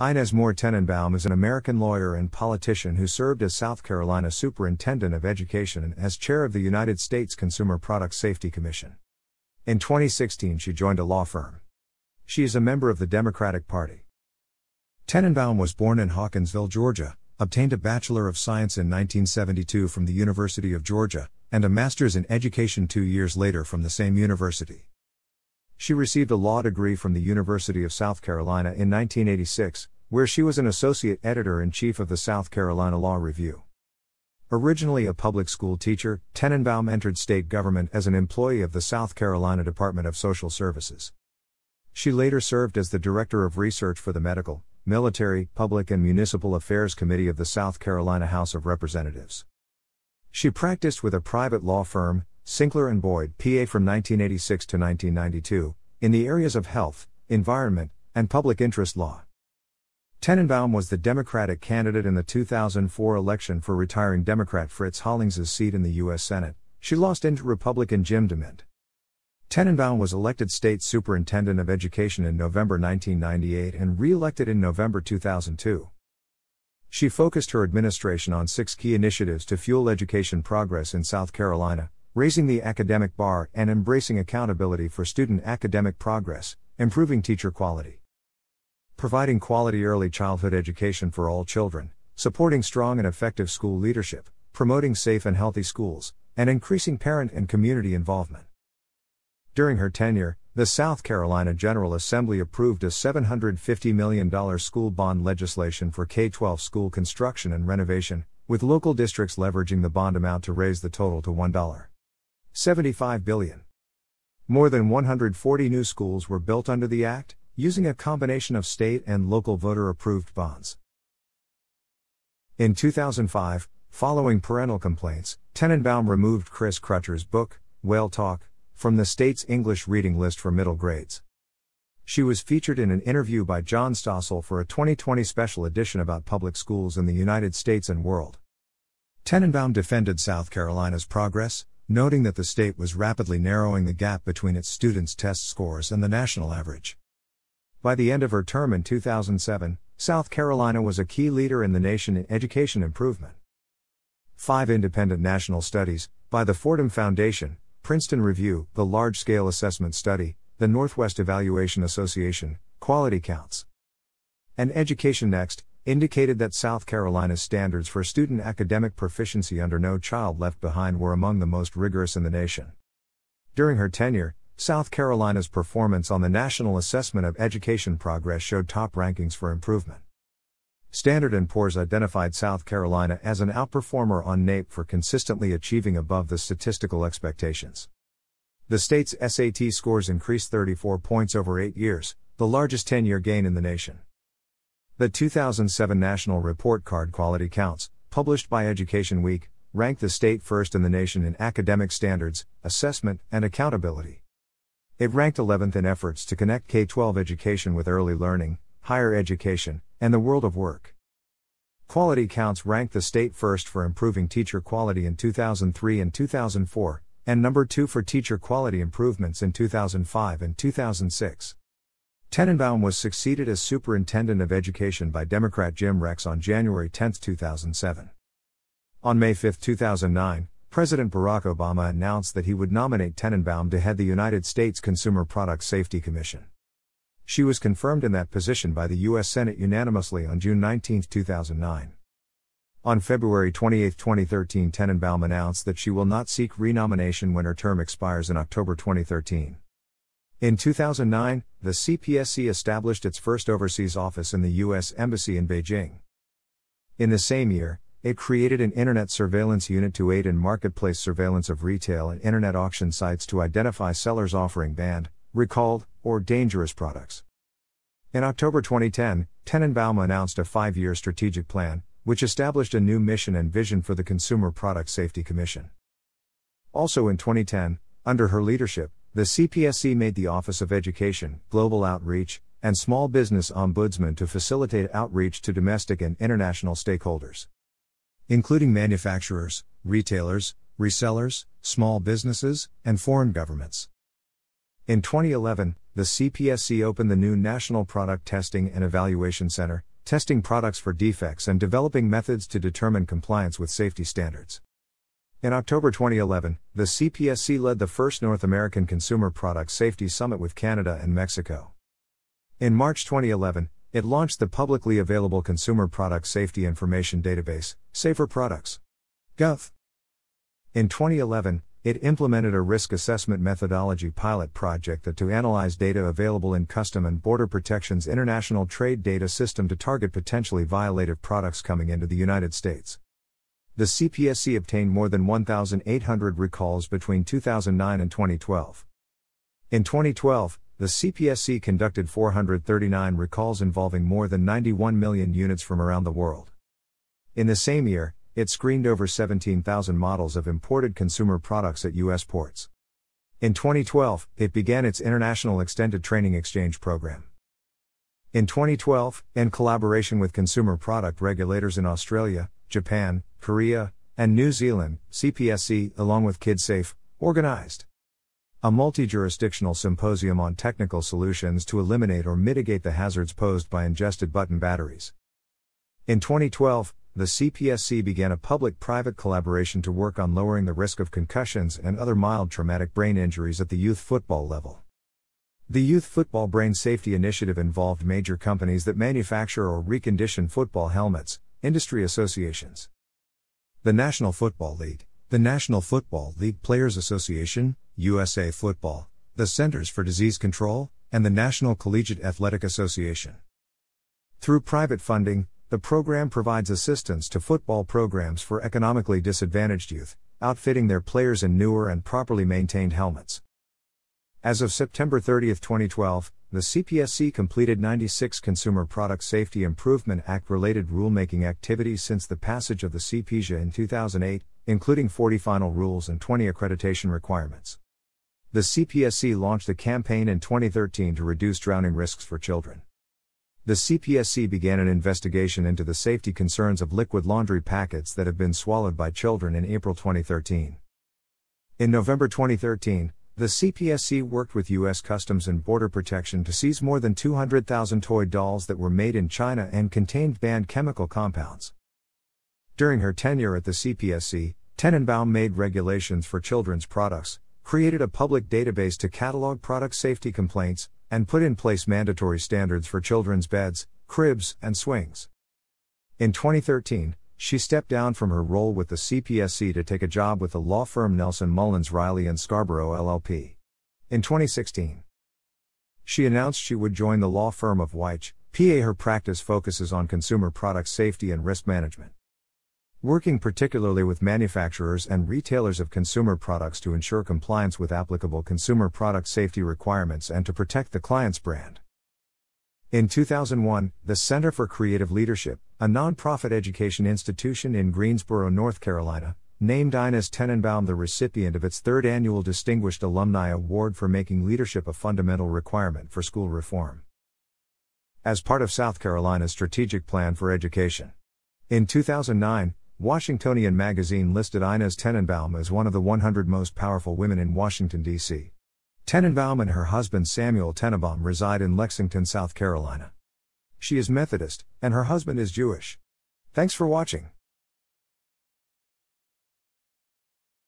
Inez Moore Tenenbaum is an American lawyer and politician who served as South Carolina Superintendent of Education and as chair of the United States Consumer Product Safety Commission. In 2016, she joined a law firm. She is a member of the Democratic Party. Tenenbaum was born in Hawkinsville, Georgia, obtained a Bachelor of Science in 1972 from the University of Georgia, and a Master's in Education 2 years later from the same university. She received a law degree from the University of South Carolina in 1986, where she was an associate editor-in-chief of the South Carolina Law Review. Originally a public school teacher, Tenenbaum entered state government as an employee of the South Carolina Department of Social Services. She later served as the Director of Research for the Medical, Military, Public and Municipal Affairs Committee of the South Carolina House of Representatives. She practiced with a private law firm, Sinkler & Boyd, PA, from 1986 to 1992, in the areas of health, environment, and public interest law. Tenenbaum was the Democratic candidate in the 2004 election for retiring Democrat Fritz Hollings' seat in the U.S. Senate. She lost into Republican Jim DeMint. Tenenbaum was elected State Superintendent of Education in November 1998 and re-elected in November 2002. She focused her administration on 6 key initiatives to fuel education progress in South Carolina: raising the academic bar and embracing accountability for student academic progress, improving teacher quality, providing quality early childhood education for all children, supporting strong and effective school leadership, promoting safe and healthy schools, and increasing parent and community involvement. During her tenure, the South Carolina General Assembly approved a $750 million school bond legislation for K-12 school construction and renovation, with local districts leveraging the bond amount to raise the total to $1.75 billion. More than 140 new schools were built under the act, using a combination of state and local voter-approved bonds. In 2005, following parental complaints, Tenenbaum removed Chris Crutcher's book, Whale Talk, from the state's English reading list for middle grades. She was featured in an interview by John Stossel for a 2020 special edition about public schools in the United States and world. Tenenbaum defended South Carolina's progress, noting that the state was rapidly narrowing the gap between its students' test scores and the national average. By the end of her term in 2007, South Carolina was a key leader in the nation in education improvement. 5 independent national studies, by the Fordham Foundation, Princeton Review, the Large-Scale Assessment Study, the Northwest Evaluation Association, Quality Counts, and Education Next, indicated that South Carolina's standards for student academic proficiency under No Child Left Behind were among the most rigorous in the nation. During her tenure, South Carolina's performance on the National Assessment of Education Progress showed top rankings for improvement. Standard & Poor's identified South Carolina as an outperformer on NAEP for consistently achieving above the statistical expectations. The state's SAT scores increased 34 points over 8 years, the largest 10-year gain in the nation. The 2007 National Report Card Quality Counts, published by Education Week, ranked the state first in the nation in academic standards, assessment, and accountability. It ranked 11th in efforts to connect K-12 education with early learning, higher education, and the world of work. Quality Counts ranked the state first for improving teacher quality in 2003 and 2004, and number 2 for teacher quality improvements in 2005 and 2006. Tenenbaum was succeeded as Superintendent of Education by Democrat Jim Rex on January 10, 2007. On May 5, 2009, President Barack Obama announced that he would nominate Tenenbaum to head the United States Consumer Product Safety Commission. She was confirmed in that position by the U.S. Senate unanimously on June 19, 2009. On February 28, 2013, Tenenbaum announced that she will not seek renomination when her term expires in October 2013. In 2009, the CPSC established its first overseas office in the U.S. Embassy in Beijing. In the same year, it created an Internet surveillance unit to aid in marketplace surveillance of retail and Internet auction sites to identify sellers offering banned, recalled, or dangerous products. In October 2010, Tenenbaum announced a 5-year strategic plan, which established a new mission and vision for the Consumer Product Safety Commission. Also in 2010, under her leadership, the CPSC made the Office of Education, Global Outreach, and Small Business Ombudsman to facilitate outreach to domestic and international stakeholders, including manufacturers, retailers, resellers, small businesses, and foreign governments. In 2011, the CPSC opened the new National Product Testing and Evaluation Center, testing products for defects and developing methods to determine compliance with safety standards. In October 2011, the CPSC led the first North American Consumer Product Safety Summit with Canada and Mexico. In March 2011, it launched the publicly available Consumer Product Safety Information Database, SaferProducts.gov. In 2011, it implemented a risk assessment methodology pilot project to analyze data available in Customs and Border Protection's International Trade Data System to target potentially violative products coming into the United States. The CPSC obtained more than 1,800 recalls between 2009 and 2012. In 2012, the CPSC conducted 439 recalls involving more than 91 million units from around the world. In the same year, it screened over 17,000 models of imported consumer products at U.S. ports. In 2012, it began its International Extended Training Exchange Program. In 2012, in collaboration with consumer product regulators in Australia, Japan, Korea, and New Zealand, CPSC, along with KidSafe, organized a multi-jurisdictional symposium on technical solutions to eliminate or mitigate the hazards posed by ingested button batteries. In 2012, the CPSC began a public-private collaboration to work on lowering the risk of concussions and other mild traumatic brain injuries at the youth football level. The Youth Football Brain Safety Initiative involved major companies that manufacture or recondition football helmets, industry associations, the National Football League, the National Football League Players Association, USA Football, the Centers for Disease Control, and the National Collegiate Athletic Association. Through private funding, the program provides assistance to football programs for economically disadvantaged youth, outfitting their players in newer and properly maintained helmets. As of September 30, 2012, the CPSC completed 96 Consumer Product Safety Improvement Act-related rulemaking activities since the passage of the CPSA in 2008, including 40 final rules and 20 accreditation requirements. The CPSC launched a campaign in 2013 to reduce drowning risks for children. The CPSC began an investigation into the safety concerns of liquid laundry packets that have been swallowed by children in April 2013. In November 2013, the CPSC worked with U.S. Customs and Border Protection to seize more than 200,000 toy dolls that were made in China and contained banned chemical compounds. During her tenure at the CPSC, Tenenbaum made regulations for children's products, created a public database to catalog product safety complaints, and put in place mandatory standards for children's beds, cribs, and swings. In 2013, she stepped down from her role with the CPSC to take a job with the law firm Nelson Mullins Riley & Scarborough LLP. In 2016, she announced she would join the law firm of Weich, PA. Her practice focuses on consumer product safety and risk management, working particularly with manufacturers and retailers of consumer products to ensure compliance with applicable consumer product safety requirements and to protect the client's brand. In 2001, the Center for Creative Leadership, a nonprofit education institution in Greensboro, North Carolina, named Inez Tenenbaum the recipient of its third annual Distinguished Alumni Award for making leadership a fundamental requirement for school reform, as part of South Carolina's strategic plan for education. In 2009, Washingtonian magazine listed Inez Tenenbaum as one of the 100 most powerful women in Washington, D.C. Tenenbaum and her husband Samuel Tenenbaum reside in Lexington, South Carolina. She is Methodist, and her husband is Jewish. Thanks for watching.